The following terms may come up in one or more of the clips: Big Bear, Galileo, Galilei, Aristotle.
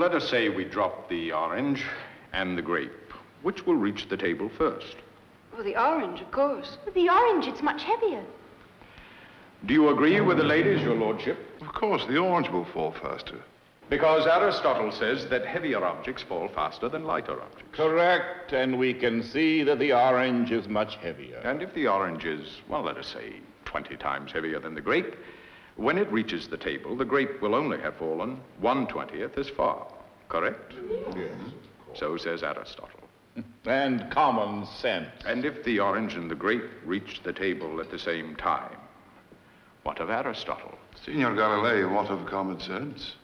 Let us say we drop the orange and the grape. Which will reach the table first? Well, the orange, of course. Well, the orange, it's much heavier. Do you agree with the ladies, your lordship? Of course, the orange will fall faster. Because Aristotle says that heavier objects fall faster than lighter objects. Correct, and we can see that the orange is much heavier. And if the orange is, well, let us say, 20 times heavier than the grape, when it reaches the table, the grape will only have fallen 1/20 as far. Correct? Yes. So says Aristotle. And common sense. And if the orange and the grape reach the table at the same time, what of Aristotle? Signor Galilei, what of common sense?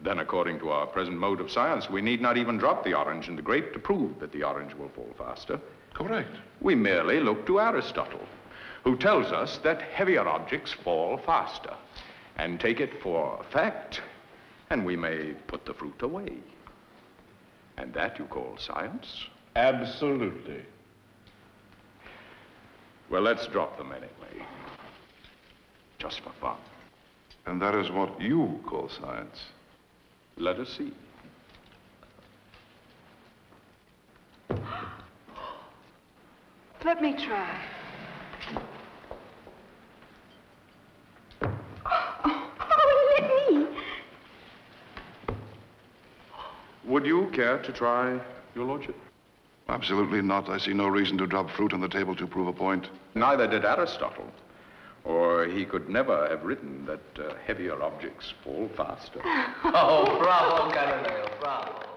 Then, according to our present mode of science, we need not even drop the orange and the grape to prove that the orange will fall faster. Correct. We merely look to Aristotle, who tells us that heavier objects fall faster, and take it for a fact, and we may put the fruit away. And that you call science? Absolutely. Well, let's drop them anyway, just for fun. And that is what you call science? Let us see. Let me try. Oh, Lenny! Would you care to try, your lordship? Absolutely not. I see no reason to drop fruit on the table to prove a point. Neither did Aristotle. Or he could never have written that heavier objects fall faster. Oh, bravo, Galileo, bravo.